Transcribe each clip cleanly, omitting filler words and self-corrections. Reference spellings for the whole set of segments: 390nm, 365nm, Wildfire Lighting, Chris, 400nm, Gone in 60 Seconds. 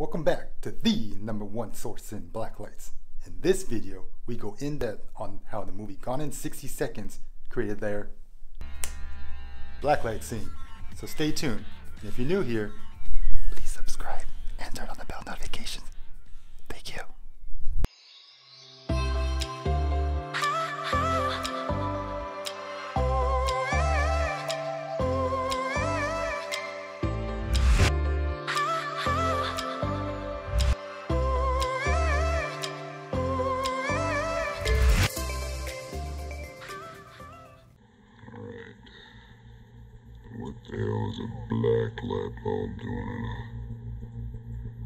Welcome back to the #1 source in blacklights. In this video, we go in depth on how the movie Gone in 60 Seconds created their blacklight scene. So stay tuned, and if you're new here, please subscribe and turn on the bell notifications. Thank you. What the hell is a black light bulb doing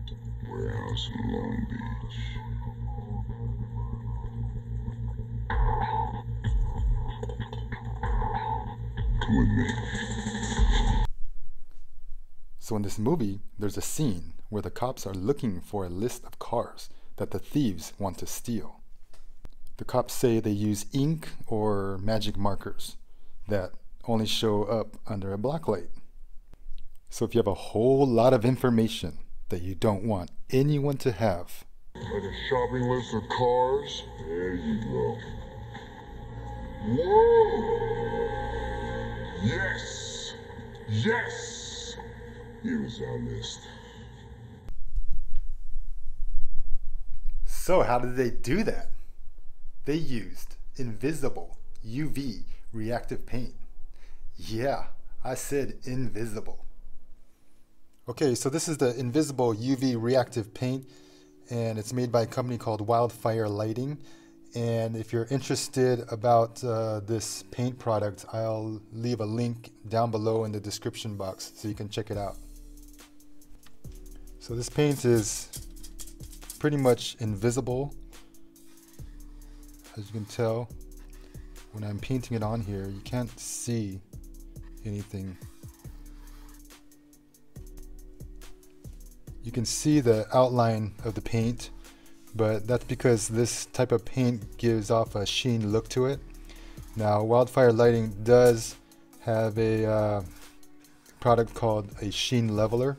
in a warehouse in Long Beach? Come with me. So in this movie, there's a scene where the cops are looking for a list of cars that the thieves want to steal. The cops say they use ink or magic markers that only show up under a blacklight. So if you have a whole lot of information that you don't want anyone to have. Like a shopping list of cars? There you go. Whoa! Yes! Yes! Here is our list. So how did they do that? They used invisible UV reactive paint. Yeah, I said invisible. Okay, so this is the invisible UV reactive paint, and it's made by a company called Wildfire Lighting. And if you're interested about this paint product, I'll leave a link down below in the description box so you can check it out. So this paint is pretty much invisible. As you can tell, when I'm painting it on here, you can't see anything. You can see the outline of the paint, but that's because this type of paint gives off a sheen look to it. Now, Wildfire Lighting does have a product called a sheen leveler.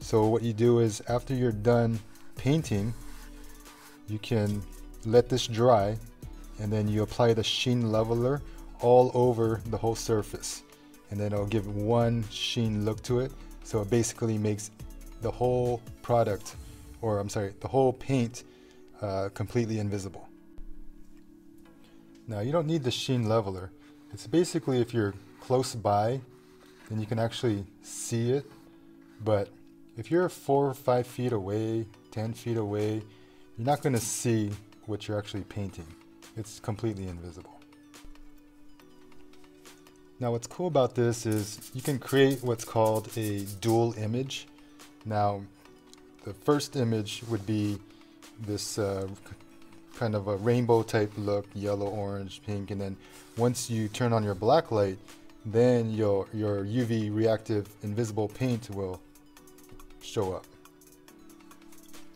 So what you do is, after you're done painting, you can let this dry, and then you apply the sheen leveler all over the whole surface, and then it'll give one sheen look to it. So it basically makes the whole product, or I'm sorry, the whole paint completely invisible. Now, you don't need the sheen leveler. It's basically if you're close by, then you can actually see it. But if you're 4 or 5 feet away, 10 feet away, you're not gonna see what you're actually painting. It's completely invisible. Now, what's cool about this is you can create what's called a dual image. Now, the first image would be this kind of a rainbow type look, yellow, orange, pink, and then once you turn on your black light, then your UV reactive invisible paint will show up.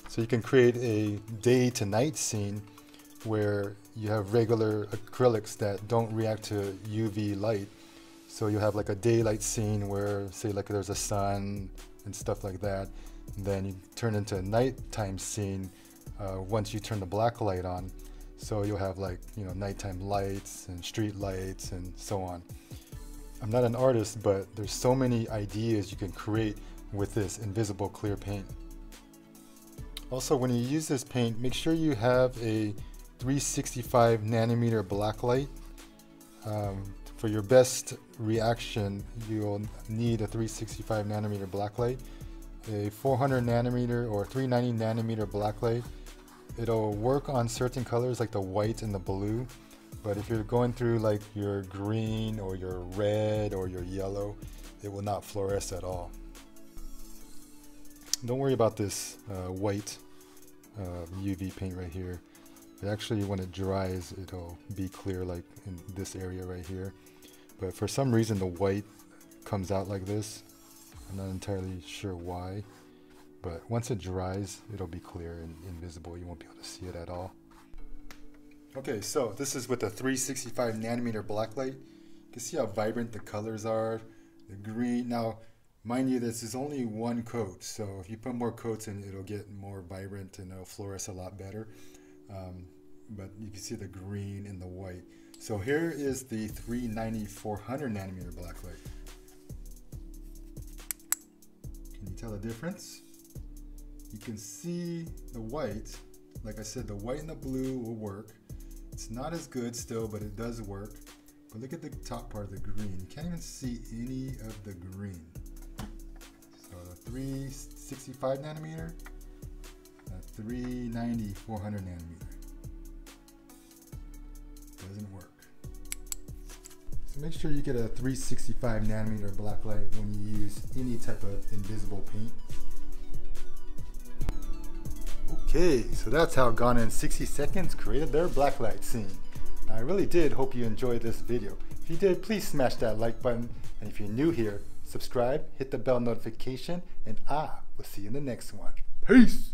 So you can create a day to night scene where you have regular acrylics that don't react to UV light. So you have like a daylight scene where, say, like there's a sun and stuff like that. And then you turn into a nighttime scene once you turn the black light on. So you'll have, like, you know, nighttime lights and street lights and so on. I'm not an artist, but there's so many ideas you can create with this invisible clear paint. Also, when you use this paint, make sure you have a 365 nanometer blacklight. For your best reaction, you'll need a 365 nanometer blacklight. A 400 nanometer or 390 nanometer blacklight, it'll work on certain colors like the white and the blue, but if you're going through like your green or your red or your yellow, it will not fluoresce at all. Don't worry about this white UV paint right here. Actually, when it dries, it'll be clear, like in this area right here. But for some reason, the white comes out like this. I'm not entirely sure why, but once it dries, it'll be clear and invisible. You won't be able to see it at all. Okay, so this is with a 365 nanometer blacklight. You can see how vibrant the colors are. The green. Now, Mind you, this is only one coat, so if you put more coats in, it'll get more vibrant and it'll fluoresce a lot better. But you can see the green and the white. So here is the 390 400 nanometer blacklight. Can you tell the difference? You can see the white. Like I said, the white and the blue will work. It's not as good still, but it does work. But look at the top part of the green. You can't even see any of the green. So the 365 nanometer, the 390 400 nanometer. Doesn't work. So make sure you get a 365 nanometer blacklight when you use any type of invisible paint. Okay, so that's how Gone in 60 Seconds created their blacklight scene. I really did hope you enjoyed this video. If you did, please smash that like button, and if you're new here, subscribe, hit the bell notification, and I will see you in the next one. Peace!